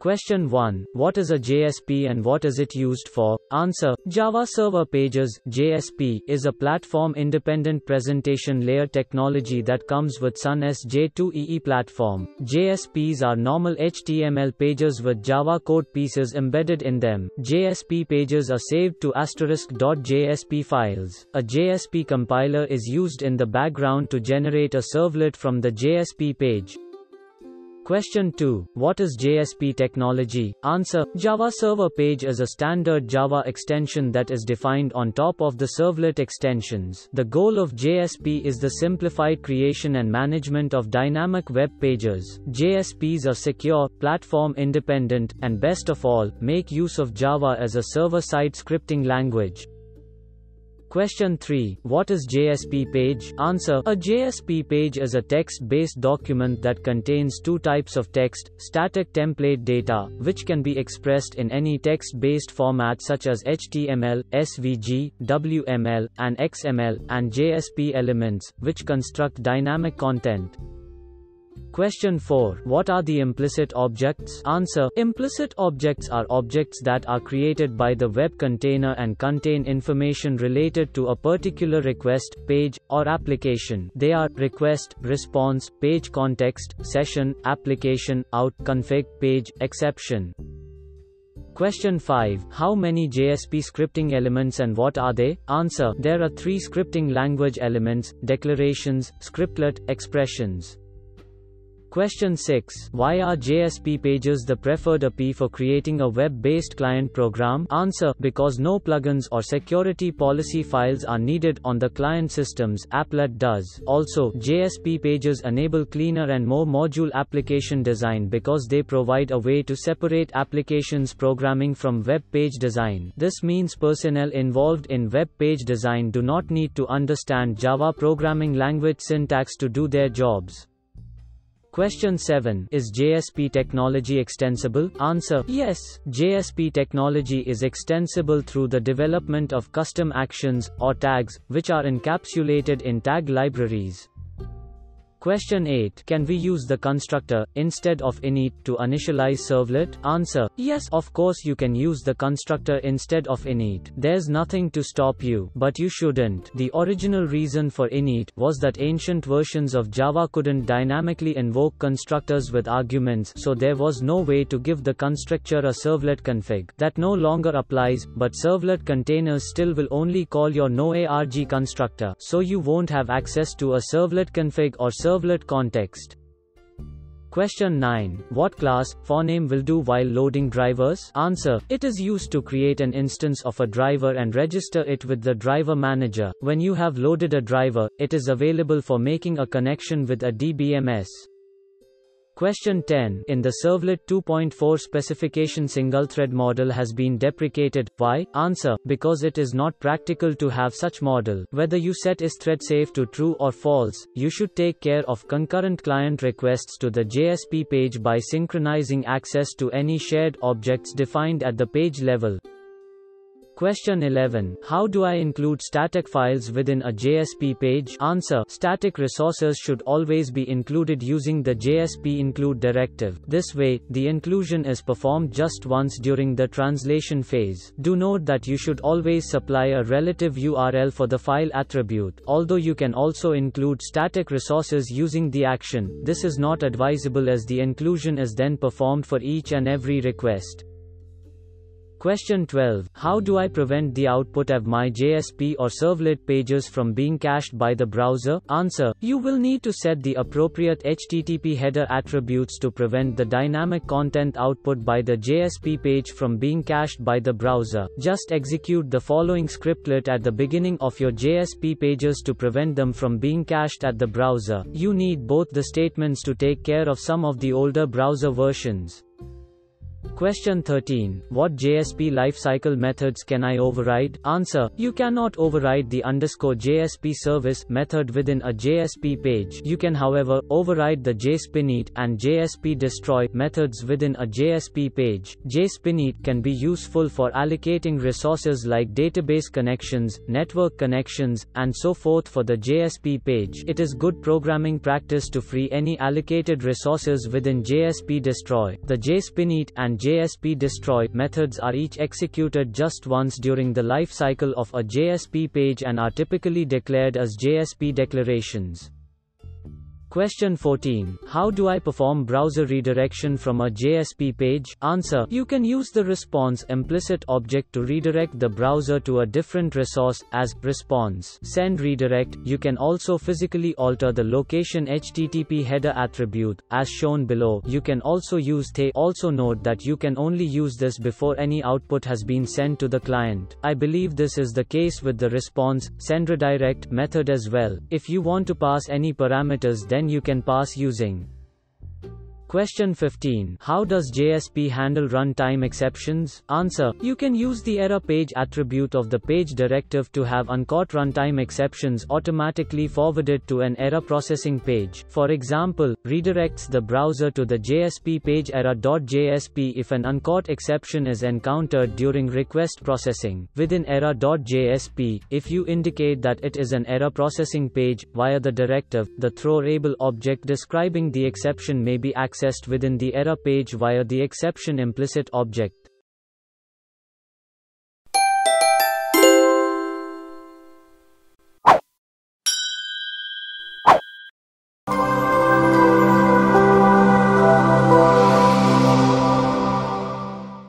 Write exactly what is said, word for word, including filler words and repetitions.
Question one. What is a J S P and what is it used for? Answer. JavaServer Pages (J S P) is a platform-independent presentation layer technology that comes with Sun's J two E E platform. J S Ps are normal H T M L pages with Java code pieces embedded in them. J S P pages are saved to asterisk.jsp files. A J S P compiler is used in the background to generate a servlet from the J S P page. Question two. What is J S P technology? Answer. JavaServer Page is a standard Java extension that is defined on top of the servlet extensions. The goal of J S P is the simplified creation and management of dynamic web pages. J S Ps are secure, platform-independent, and best of all, make use of Java as a server-side scripting language. Question three. What is J S P page? Answer. A J S P page is a text-based document that contains two types of text: static template data, which can be expressed in any text-based format such as H T M L, S V G, W M L, and X M L, and J S P elements, which construct dynamic content. Question four. What are the implicit objects? Answer. Implicit objects are objects that are created by the web container and contain information related to a particular request, page, or application. They are request, response, page context, session, application, out, config, page, exception. Question five. How many J S P scripting elements and what are they? Answer. There are three scripting language elements: declarations, scriptlet, expressions. Question six. Why are J S P pages the preferred A P I for creating a web-based client program? Answer. Because no plugins or security policy files are needed on the client systems, Applet does. Also, J S P pages enable cleaner and more module application design because they provide a way to separate applications programming from web page design. This means personnel involved in web page design do not need to understand Java programming language syntax to do their jobs. Question seven. Is J S P technology extensible? Answer. Yes. J S P technology is extensible through the development of custom actions, or tags, which are encapsulated in tag libraries. Question eight. Can we use the constructor, instead of init, to initialize servlet? Answer. Yes, of course you can use the constructor instead of init. There's nothing to stop you, but you shouldn't. The original reason for init was that ancient versions of Java couldn't dynamically invoke constructors with arguments, so there was no way to give the constructor a servlet config. That no longer applies, but servlet containers still will only call your no arg constructor, so you won't have access to a servlet config or servlet Servlet context. Question nine. What class, forName will do while loading drivers? Answer. It is used to create an instance of a driver and register it with the driver manager. When you have loaded a driver, it is available for making a connection with a D B M S. Question ten. In the Servlet two point four specification, single-thread model has been deprecated. Why? Answer. Because it is not practical to have such model. Whether you set isThreadSafe to true or false, you should take care of concurrent client requests to the J S P page by synchronizing access to any shared objects defined at the page level. Question eleven. How do I include static files within a J S P page? Answer. Static resources should always be included using the J S P include directive. This way, the inclusion is performed just once during the translation phase. Do note that you should always supply a relative U R L for the file attribute. Although you can also include static resources using the action, this is not advisable as the inclusion is then performed for each and every request. Question twelve. How do I prevent the output of my J S P or servlet pages from being cached by the browser? Answer. You will need to set the appropriate H T T P header attributes to prevent the dynamic content output by the J S P page from being cached by the browser. Just execute the following scriptlet at the beginning of your J S P pages to prevent them from being cached at the browser. You need both the statements to take care of some of the older browser versions. Question thirteen. What J S P lifecycle methods can I override? Answer. You cannot override the underscore J S P service method within a J S P page. You can, however, override the jspInit and jspDestroy methods within a J S P page. jspInit can be useful for allocating resources like database connections, network connections, and so forth for the J S P page. It is good programming practice to free any allocated resources within jspDestroy. The jspInit and jspDestroy methods are each executed just once during the life cycle of a J S P page and are typically declared as J S P declarations. Question fourteen. How do I perform browser redirection from a J S P page? Answer. You can use the response implicit object to redirect the browser to a different resource, as response send redirect. You can also physically alter the location H T T P header attribute, as shown below. You can also use the. Also note that you can only use this before any output has been sent to the client. I believe this is the case with the response send redirect method as well. If you want to pass any parameters, then you can pass using. Question fifteen. How does J S P handle runtime exceptions? Answer. You can use the error page attribute of the page directive to have uncaught runtime exceptions automatically forwarded to an error processing page. For example, redirects the browser to the J S P page error.jsp if an uncaught exception is encountered during request processing. Within error.jsp, if you indicate that it is an error processing page via the directive, the throwable object describing the exception may be accessed within the error page via the exception implicit object.